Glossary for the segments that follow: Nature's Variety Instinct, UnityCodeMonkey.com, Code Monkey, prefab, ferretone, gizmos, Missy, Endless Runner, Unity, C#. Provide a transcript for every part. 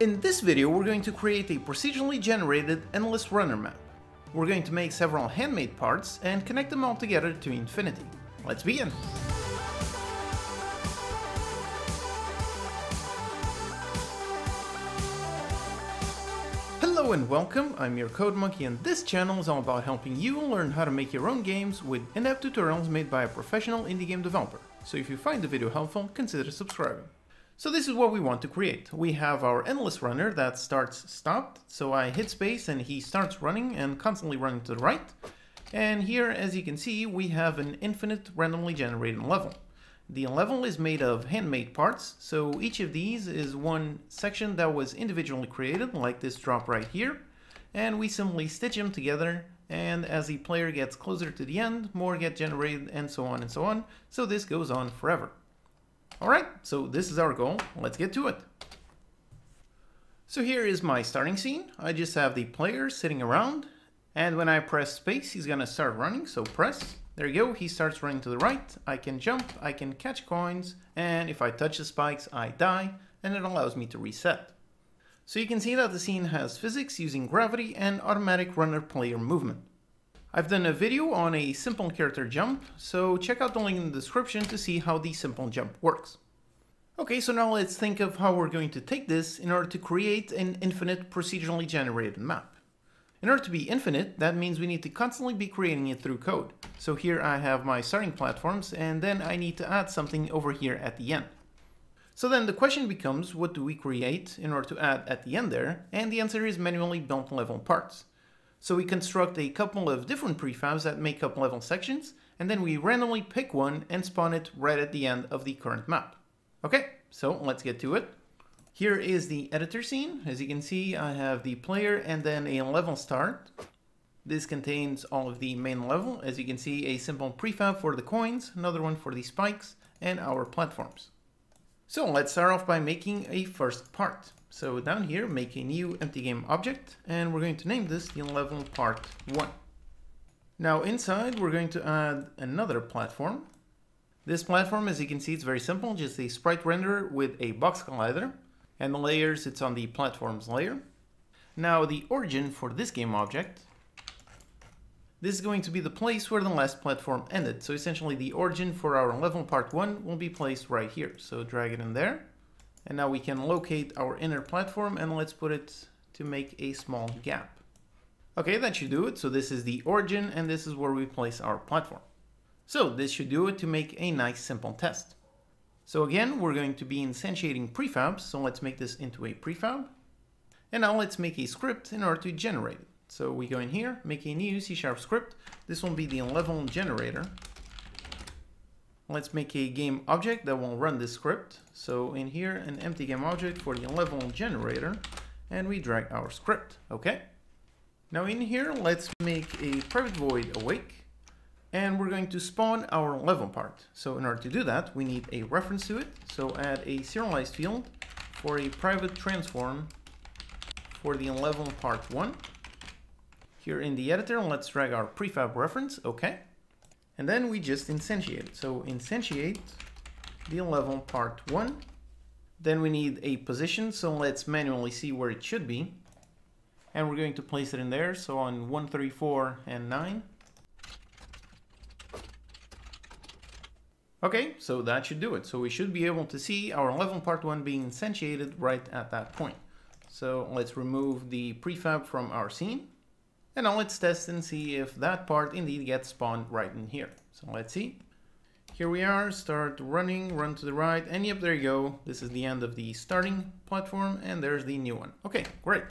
In this video, we're going to create a procedurally generated endless runner map. We're going to make several handmade parts and connect them all together to infinity. Let's begin! Hello and welcome, I'm your Code Monkey, and this channel is all about helping you learn how to make your own games with in-depth tutorials made by a professional indie game developer. So if you find the video helpful, consider subscribing. So this is what we want to create. We have our endless runner that starts stopped, so I hit space and he starts running and constantly running to the right. And here, as you can see, we have an infinite randomly generated level. The level is made of handmade parts, so each of these is one section that was individually created, like this drop right here, and we simply stitch them together, and as the player gets closer to the end, more get generated, and so on, so this goes on forever. Alright, so this is our goal, let's get to it. So here is my starting scene. I just have the player sitting around, and when I press space, he's gonna start running, so press. There you go, he starts running to the right, I can jump, I can catch coins, and if I touch the spikes, I die, and it allows me to reset. So you can see that the scene has physics using gravity and automatic runner-player movement. I've done a video on a simple character jump, so check out the link in the description to see how the simple jump works. Okay, so now let's think of how we're going to take this in order to create an infinite procedurally generated map. In order to be infinite, that means we need to constantly be creating it through code. So here I have my starting platforms, and then I need to add something over here at the end. So then the question becomes, what do we create in order to add at the end there? And the answer is manually built level parts. So we construct a couple of different prefabs that make up level sections, and then we randomly pick one and spawn it right at the end of the current map. Okay, so let's get to it. Here is the editor scene. As you can see, I have the player and then a level start. This contains all of the main level. As you can see, a simple prefab for the coins, another one for the spikes, and our platforms. So let's start off by making a first part. So down here, make a new empty game object, and we're going to name this the level part 1. Now inside, we're going to add another platform. This platform, as you can see, it's very simple, just a sprite renderer with a box collider. And the layers, it's on the platforms layer. Now the origin for this game object, this is going to be the place where the last platform ended. So essentially the origin for our level part 1 will be placed right here. So drag it in there. And now we can locate our inner platform, and let's put it to make a small gap. Okay, that should do it. So this is the origin, and this is where we place our platform. So this should do it to make a nice simple test. So again, we're going to be instantiating prefabs, so let's make this into a prefab. And now let's make a script in order to generate it. So we go in here, make a new C# script. This will be the level generator. Let's make a game object that will run this script. So in here, an empty game object for the level generator, and we drag our script, okay? Now in here, let's make a private void awake. And we're going to spawn our level part. So in order to do that, we need a reference to it. So add a serialized field for a private transform for the level part 1. Here in the editor, let's drag our prefab reference, okay. And then we just instantiate it. So instantiate the level part 1. Then we need a position, so let's manually see where it should be. And we're going to place it in there, so on 134 and 9. Okay, so that should do it. So we should be able to see our level part 1 being instantiated right at that point. So let's remove the prefab from our scene. And now let's test and see if that part indeed gets spawned right in here. So let's see. Here we are, start running, run to the right, and yep, there you go. This is the end of the starting platform, and there's the new one. Okay, great.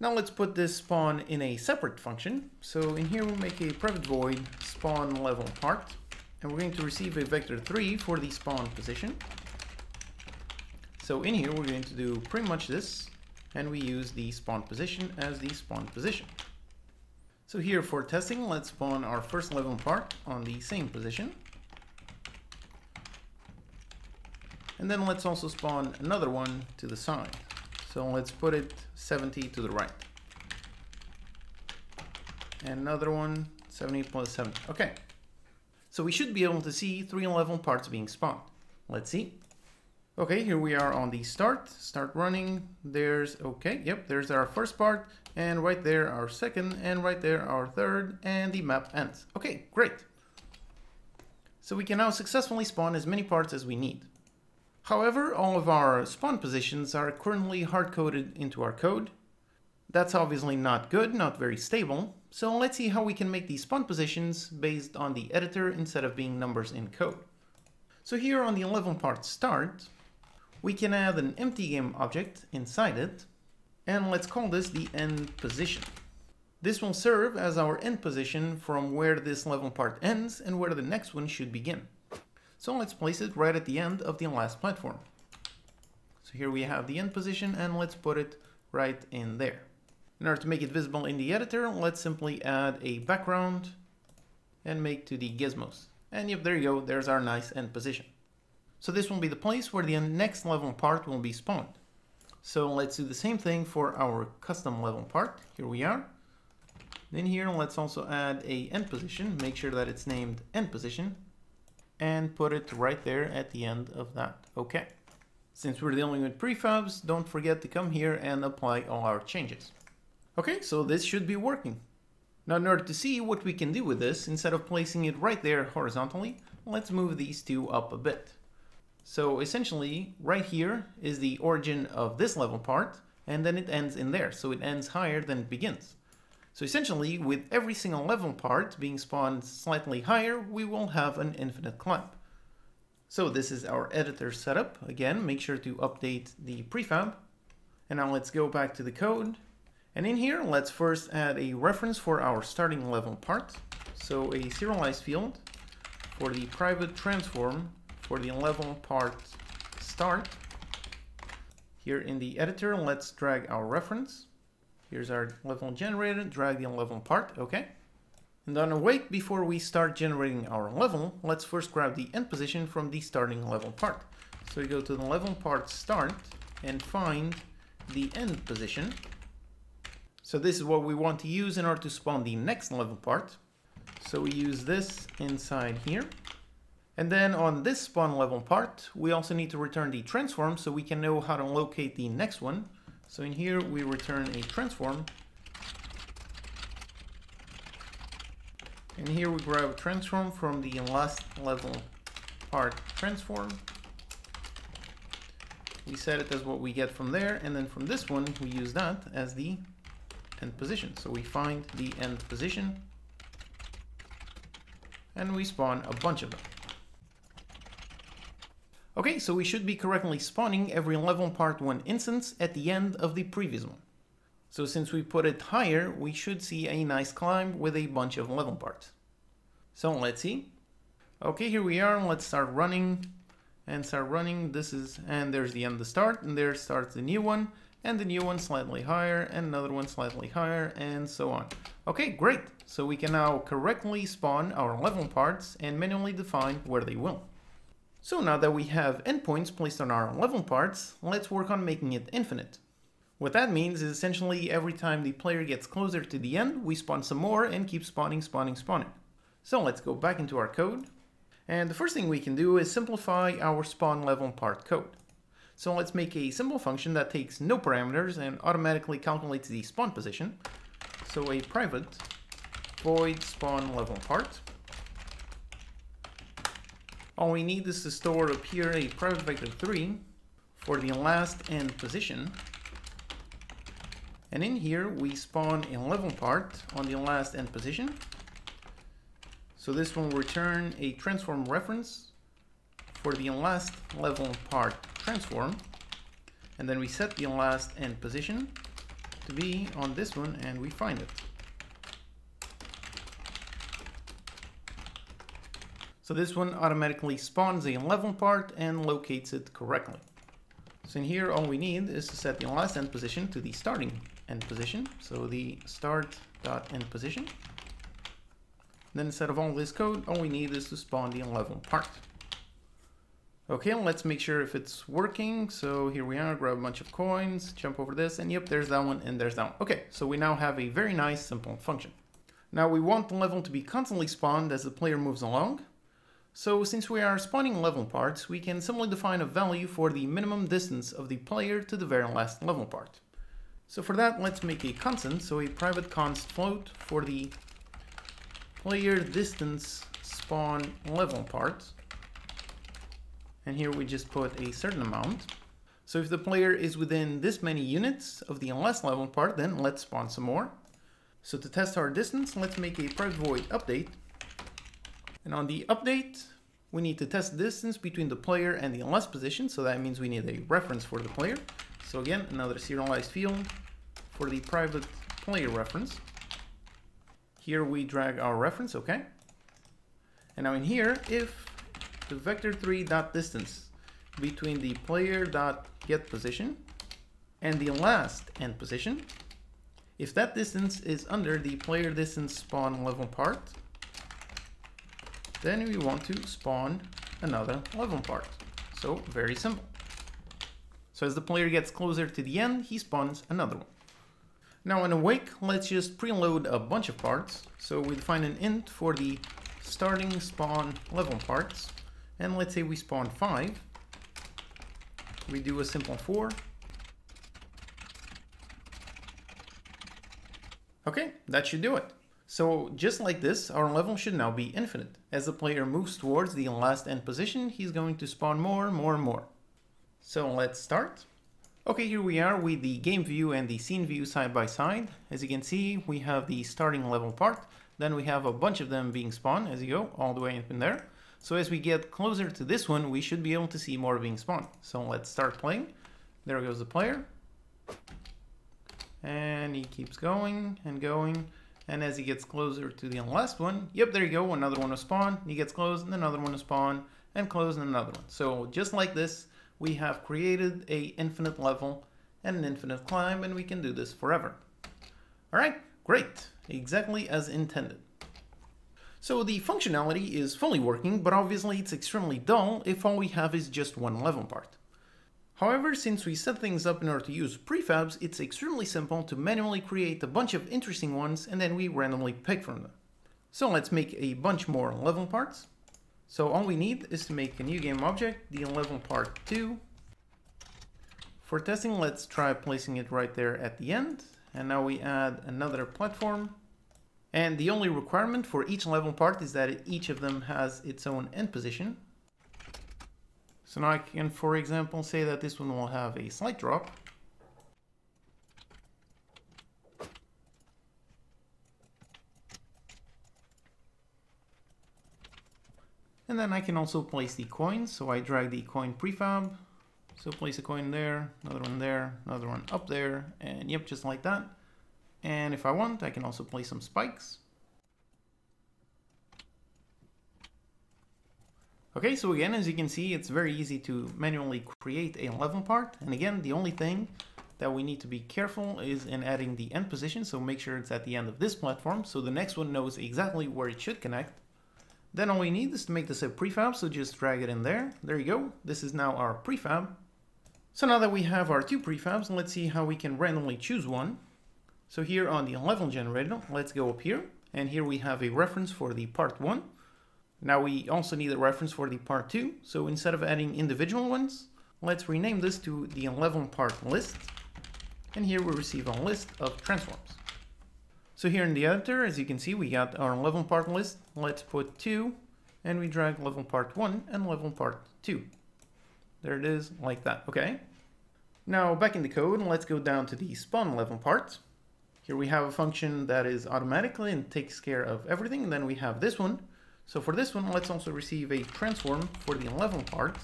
Now let's put this spawn in a separate function. So in here we'll make a private void spawn level part. And we're going to receive a vector 3 for the spawn position. So in here, we're going to do pretty much this, and we use the spawn position as the spawn position. So here for testing, let's spawn our first level part on the same position. And then let's also spawn another one to the side. So let's put it 70 to the right. And another one, 70 plus 70, okay. So we should be able to see 3 level parts being spawned. Let's see. Okay, here we are on the start running. There's, okay, yep, there's our first part, and right there our second, and right there our third, and the map ends. Okay, great. So we can now successfully spawn as many parts as we need. However, all of our spawn positions are currently hard-coded into our code. That's obviously not good, not very stable. So let's see how we can make these spawn positions based on the editor instead of being numbers in code. So here on the 11 part start, we can add an empty game object inside it, and let's call this the end position. This will serve as our end position from where this level part ends and where the next one should begin. So let's place it right at the end of the last platform. So here we have the end position, and let's put it right in there. In order to make it visible in the editor, let's simply add a background and make to the gizmos. And yep, there you go, there's our nice end position. So this will be the place where the next level part will be spawned. So let's do the same thing for our custom level part. Here we are. Then here, let's also add a end position, make sure that it's named end position, and put it right there at the end of that. Okay. Since we're dealing with prefabs, don't forget to come here and apply all our changes. Okay, so this should be working. Now, in order to see what we can do with this, instead of placing it right there horizontally, let's move these two up a bit. So essentially, right here is the origin of this level part, and then it ends in there, so it ends higher than it begins. So essentially, with every single level part being spawned slightly higher, we will have an infinite climb. So this is our editor setup. Again, make sure to update the prefab. And now let's go back to the code. And in here, let's first add a reference for our starting level part. So a serialized field for the private transform for the level part start. Here in the editor, let's drag our reference. Here's our level generator, drag the level part, okay. And on await, before we start generating our level, let's first grab the end position from the starting level part. So we go to the level part start and find the end position. So this is what we want to use in order to spawn the next level part. So we use this inside here. And then on this spawn level part, we also need to return the transform so we can know how to locate the next one. So in here, we return a transform. And here we grab a transform from the last level part transform. We set it as what we get from there. And then from this one, we use that as the end position. So we find the end position. And we spawn a bunch of them. Okay, so we should be correctly spawning every level part 1 instance at the end of the previous one. So since we put it higher, we should see a nice climb with a bunch of level parts. So let's see. Okay, here we are. Let's start running and start running. This is, and there's the end to start, and there starts the new one, and the new one slightly higher, and another one slightly higher, and so on. Okay, great. So we can now correctly spawn our level parts and manually define where they will. So now that we have endpoints placed on our level parts, let's work on making it infinite. What that means is essentially every time the player gets closer to the end, we spawn some more and keep spawning. So let's go back into our code. And the first thing we can do is simplify our spawn level part code. So let's make a simple function that takes no parameters and automatically calculates the spawn position. So a private void spawn level part. All we need is to store up here a private vector 3 for the last end position. And in here, we spawn a level part on the last end position. So this will return a transform reference for the last level part transform. And then we set the last end position to be on this one, and we find it. So this one automatically spawns a level part and locates it correctly. So in here, all we need is to set the last end position to the starting end position. So the start.end position. Then instead of all this code, all we need is to spawn the level part. Okay, let's make sure if it's working. So here we are, grab a bunch of coins, jump over this, and yep, there's that one and there's that one. Okay, so we now have a very nice, simple function. Now we want the level to be constantly spawned as the player moves along. So since we are spawning level parts, we can simply define a value for the minimum distance of the player to the very last level part. So for that, let's make a constant, so a private const float for the player distance spawn level part. And here we just put a certain amount. So if the player is within this many units of the last level part, then let's spawn some more. So to test our distance, let's make a private void update. And on the update, we need to test the distance between the player and the last position. So that means we need a reference for the player. So again, another serialized field for the private player reference. Here we drag our reference, okay. And now in here, if the vector3.distance between the player.getPosition and the last end position, if that distance is under the player distance spawn level part, then we want to spawn another level part. So very simple. So as the player gets closer to the end, he spawns another one. Now in awake, let's just preload a bunch of parts. So we define an int for the starting spawn level parts. And let's say we spawn 5. We do a simple 4. Okay, that should do it. So just like this, our level should now be infinite. As the player moves towards the last end position, he's going to spawn more, and more. So let's start. Okay, here we are with the game view and the scene view side by side. As you can see, we have the starting level part. Then we have a bunch of them being spawned as you go all the way up in there. So as we get closer to this one, we should be able to see more being spawned. So let's start playing. There goes the player. And he keeps going and going. And as he gets closer to the last one, yep, there you go, another one will spawn. He gets close and another one will spawn and close and another one. So just like this, we have created an infinite level and an infinite climb, and we can do this forever. All right, great, exactly as intended. So the functionality is fully working, but obviously it's extremely dull if all we have is just one level part. However, since we set things up in order to use prefabs, it's extremely simple to manually create a bunch of interesting ones and then we randomly pick from them. So let's make a bunch more level parts. So all we need is to make a new game object, the level part 2. For testing, let's try placing it right there at the end. And now we add another platform. And the only requirement for each level part is that each of them has its own end position. So now I can, for example, say that this one will have a slight drop. And then I can also place the coins. So I drag the coin prefab. So place a coin there, another one up there, and yep, just like that. And if I want, I can also place some spikes. Okay, so again, as you can see, it's very easy to manually create a level part. And again, the only thing that we need to be careful is in adding the end position. So make sure it's at the end of this platform, so the next one knows exactly where it should connect. Then all we need is to make this a prefab, so just drag it in there. There you go. This is now our prefab. So now that we have our two prefabs, let's see how we can randomly choose one. So here on the level generator, let's go up here, and here we have a reference for the part 1. Now we also need a reference for the part 2, so instead of adding individual ones, let's rename this to the level part list, and here we receive a list of transforms. So here in the editor, as you can see, we got our level part list. Let's put 2, and we drag level part 1 and level part 2. There it is, like that, okay. Now back in the code, let's go down to the spawn level part. Here we have a function that is automatically and takes care of everything. And then we have this one. So for this one, let's also receive a transform for the level part.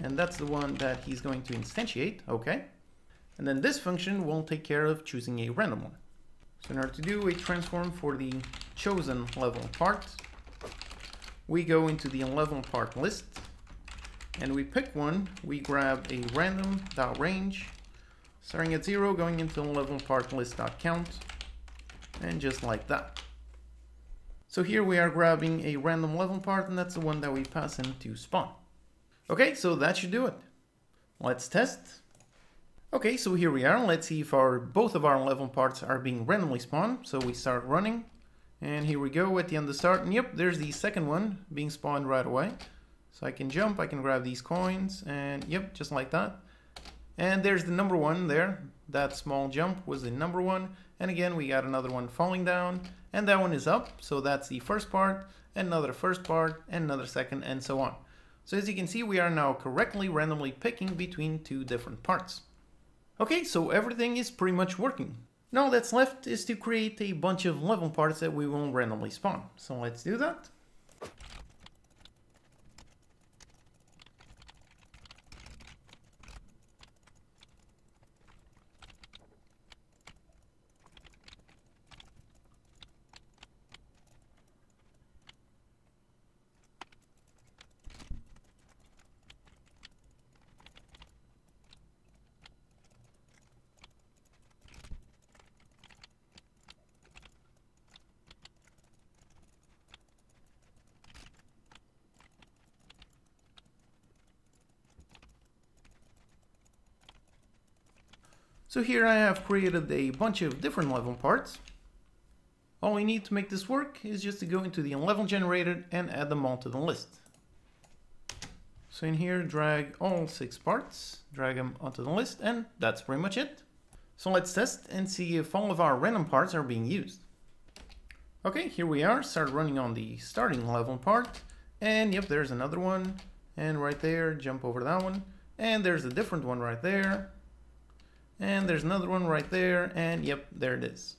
And that's the one that he's going to instantiate, okay. And then this function will take care of choosing a random one. So in order to do a transform for the chosen level part, we go into the level part list and we pick one. We grab a random.range. Starting at 0, going into level part list.count, and just like that. So here we are grabbing a random level part, and that's the one that we pass into spawn. Okay, so that should do it. Let's test. Okay, so here we are. Let's see if both of our level parts are being randomly spawned. So we start running, and here we go at the end of the start, and yep, there's the second one being spawned right away. So I can jump, I can grab these coins, and yep, just like that. And there's the number one there. That small jump was the number one. And again, we got another one falling down, and that one is up. So that's the first part, another first part, and another second, and so on. So as you can see, we are now correctly randomly picking between two different parts. Okay, so everything is pretty much working. Now all that's left is to create a bunch of level parts that we will randomly spawn. So let's do that. So here I have created a bunch of different level parts. All we need to make this work is just to go into the level generator and add them all to the list. So in here, drag all 6 parts, drag them onto the list, and that's pretty much it. So let's test and see if all of our random parts are being used. Okay, here we are, start running on the starting level part, and yep, there's another one, and right there, jump over that one, and there's a different one right there. And there's another one right there, and yep, there it is.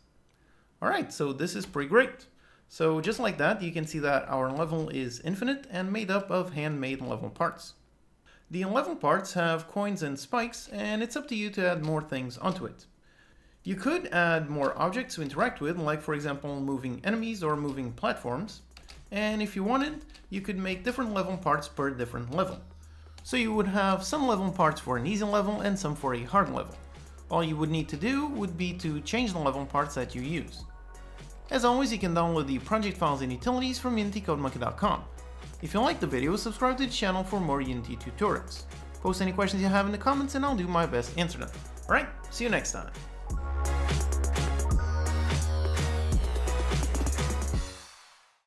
All right, so this is pretty great. So just like that, you can see that our level is infinite and made up of handmade level parts. The level parts have coins and spikes, and it's up to you to add more things onto it. You could add more objects to interact with, like for example, moving enemies or moving platforms. And if you wanted, you could make different level parts per different level. So you would have some level parts for an easy level and some for a hard level. All you would need to do would be to change the level parts that you use. As always, you can download the project files and utilities from UnityCodeMonkey.com. If you like the video, subscribe to the channel for more Unity tutorials. Post any questions you have in the comments and I'll do my best to answer them. Alright, see you next time.